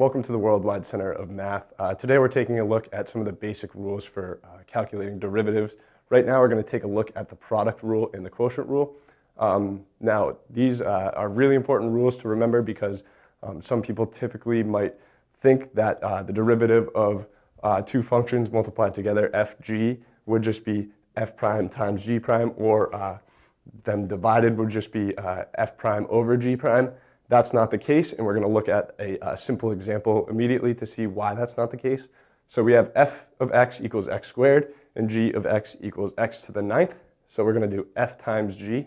Welcome to the Worldwide Center of Math. Today we're taking a look at some of the basic rules for calculating derivatives. Right now we're going to take a look at the product rule and the quotient rule. Now these are really important rules to remember because some people typically might think that the derivative of two functions multiplied together, fg, would just be f prime times g prime, or them divided would just be f prime over g prime. That's not the case, and we're going to look at a simple example immediately to see why that's not the case. So we have f of x equals x squared, and g of x equals x to the ninth. So we're going to do f times g,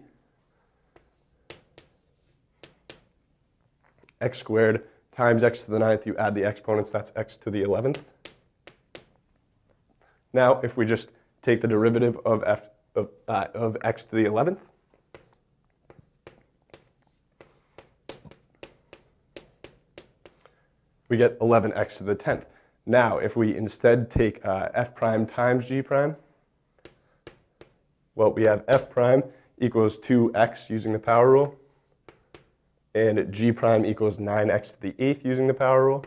x squared times x to the ninth. You add the exponents, that's x to the 11th. Now, if we just take the derivative of f of x to the 11th, we get 11x to the 10th. Now, if we instead take f prime times g prime, well, we have f prime equals 2x using the power rule, and g prime equals 9x to the 8th using the power rule.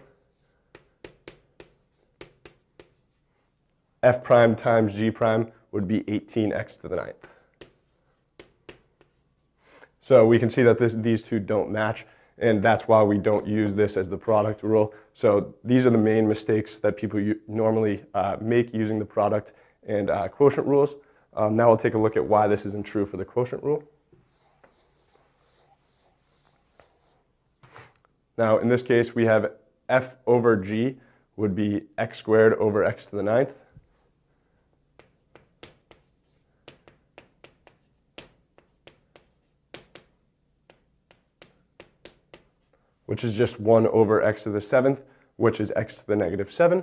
F prime times g prime would be 18x to the 9th. So we can see that these two don't match, and that's why we don't use this as the product rule. So these are the main mistakes that people normally make using the product and quotient rules. Now we'll take a look at why this isn't true for the quotient rule. Now in this case we have f over g would be x squared over x to the 9th. Which is just 1 over x to the 7th, which is x to the negative 7.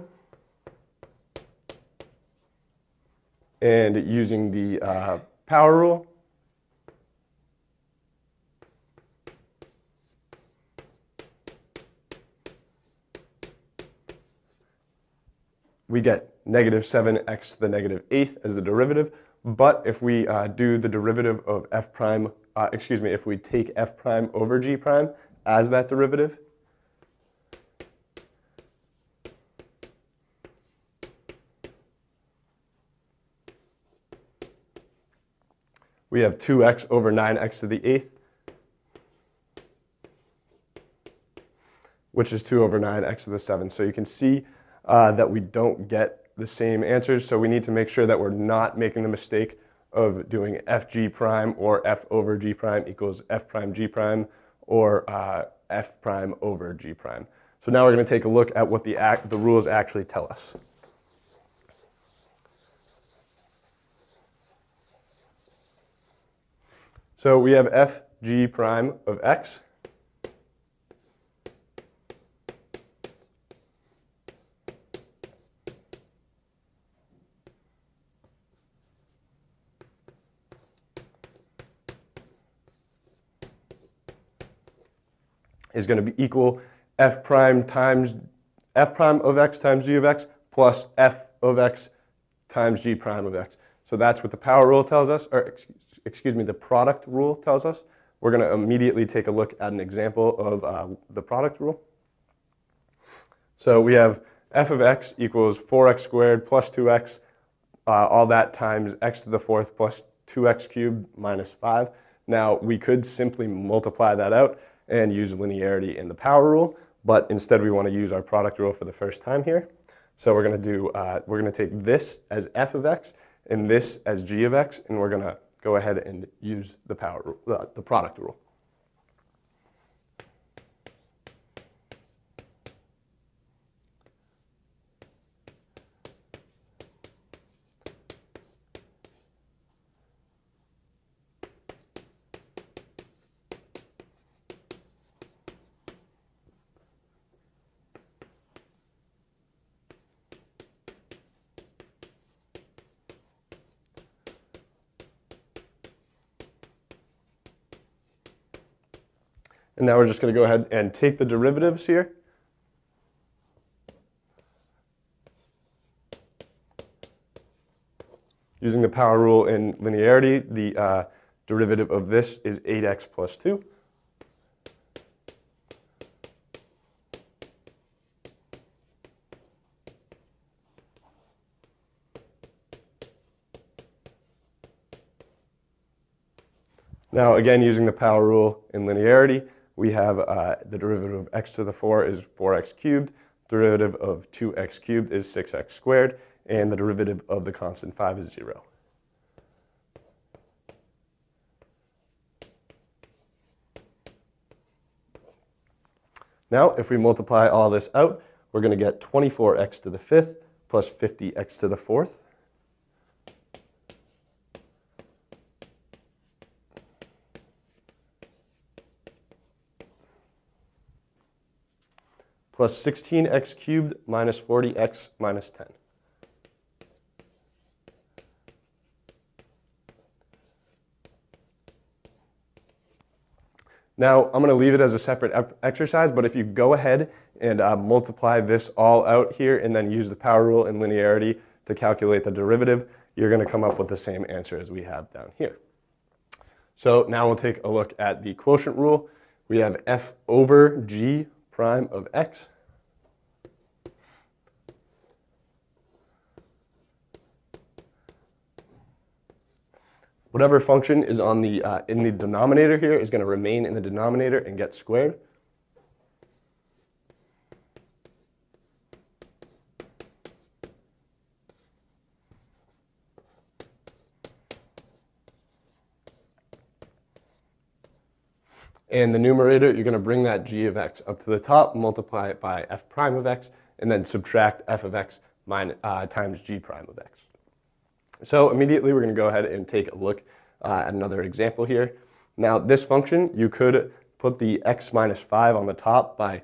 And using the power rule, we get negative 7x to the negative 8th as the derivative. But if we do the derivative of f prime, if we take f prime over g prime as that derivative, we have 2x over 9x to the 8th, which is 2 over 9x to the 7th. So you can see that we don't get the same answers, so we need to make sure that we're not making the mistake of doing fg prime or f over g prime equals f prime g prime, or f prime over g prime. So now we're going to take a look at what the rules actually tell us. So we have f g prime of x is going to be equal f prime of x times g of x plus f of x times g prime of x. So that's what the power rule tells us, or the product rule tells us. We're going to immediately take a look at an example of the product rule. So we have f of x equals 4x squared plus 2x, all that times x to the 4th plus 2x cubed minus 5. Now we could simply multiply that out and use linearity in the power rule, but instead we want to use our product rule for the first time here. So we're going to do, we're going to take this as f of x and this as g of x, and we're going to go ahead and use the power rule, the product rule. And now we're just going to go ahead and take the derivatives here. Using the power rule and linearity, the derivative of this is 8x plus 2. Now again, using the power rule in linearity, we have the derivative of x to the 4 is 4x cubed, derivative of 2x cubed is 6x squared, and the derivative of the constant 5 is 0. Now, if we multiply all this out, we're going to get 24x to the 5th plus 50x to the 4th. Plus 16x cubed minus 40x minus 10. Now, I'm going to leave it as a separate exercise, but if you go ahead and multiply this all out here and then use the power rule and linearity to calculate the derivative, you're going to come up with the same answer as we have down here. So now we'll take a look at the quotient rule. We have f over g prime of x . Whatever function is on the in the denominator here is going to remain in the denominator and get squared. And the numerator, you're going to bring that g of x up to the top, multiply it by f prime of x, and then subtract f of x times g prime of x. So immediately we're going to go ahead and take a look at another example here. Now this function, you could put the x minus 5 on the top by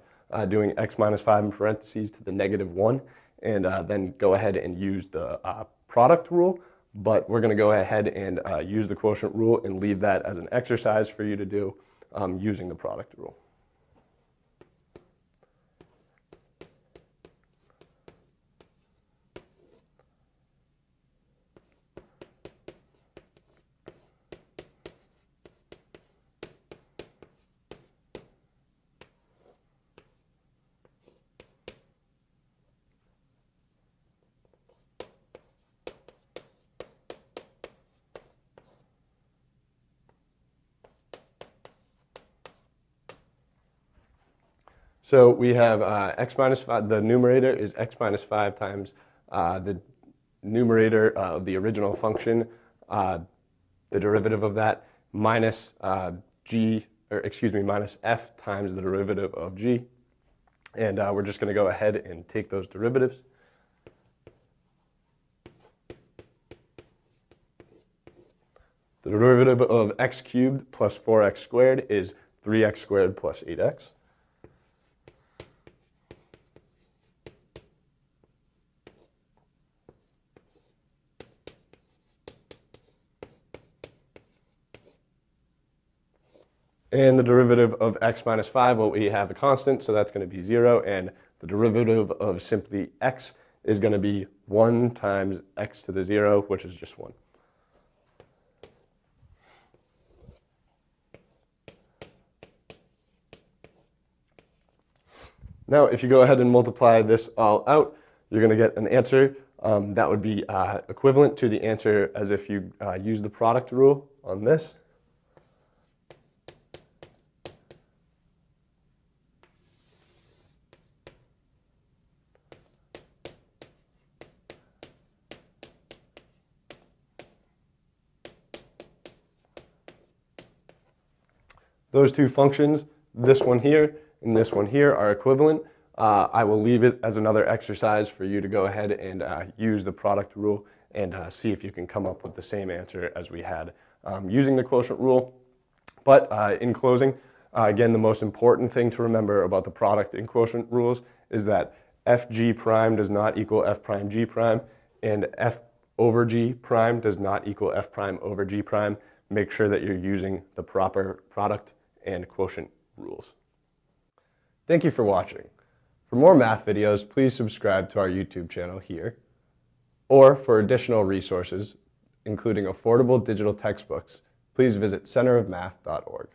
doing x minus 5 in parentheses to the negative 1, and then go ahead and use the product rule. But we're going to go ahead and use the quotient rule and leave that as an exercise for you to do using the product rule. So we have x minus 5, the numerator is x minus 5 times the numerator of the original function, the derivative of that, minus minus f times the derivative of g. And we're just going to go ahead and take those derivatives. The derivative of x cubed plus 4x squared is 3x squared plus 8x. And the derivative of x minus 5, well, we have a constant, so that's going to be 0. And the derivative of simply x is going to be 1 times x to the 0, which is just 1. Now, if you go ahead and multiply this all out, you're going to get an answer that would be equivalent to the answer as if you use the product rule on this. Those two functions, this one here and this one here, are equivalent. I will leave it as another exercise for you to go ahead and use the product rule and see if you can come up with the same answer as we had using the quotient rule. But in closing, again, the most important thing to remember about the product and quotient rules is that fg prime does not equal f prime g prime, and f over g prime does not equal f prime over g prime. Make sure that you're using the proper product and quotient rules. Thank you for watching. For more math videos, please subscribe to our YouTube channel here, or for additional resources, including affordable digital textbooks, please visit centerofmath.org.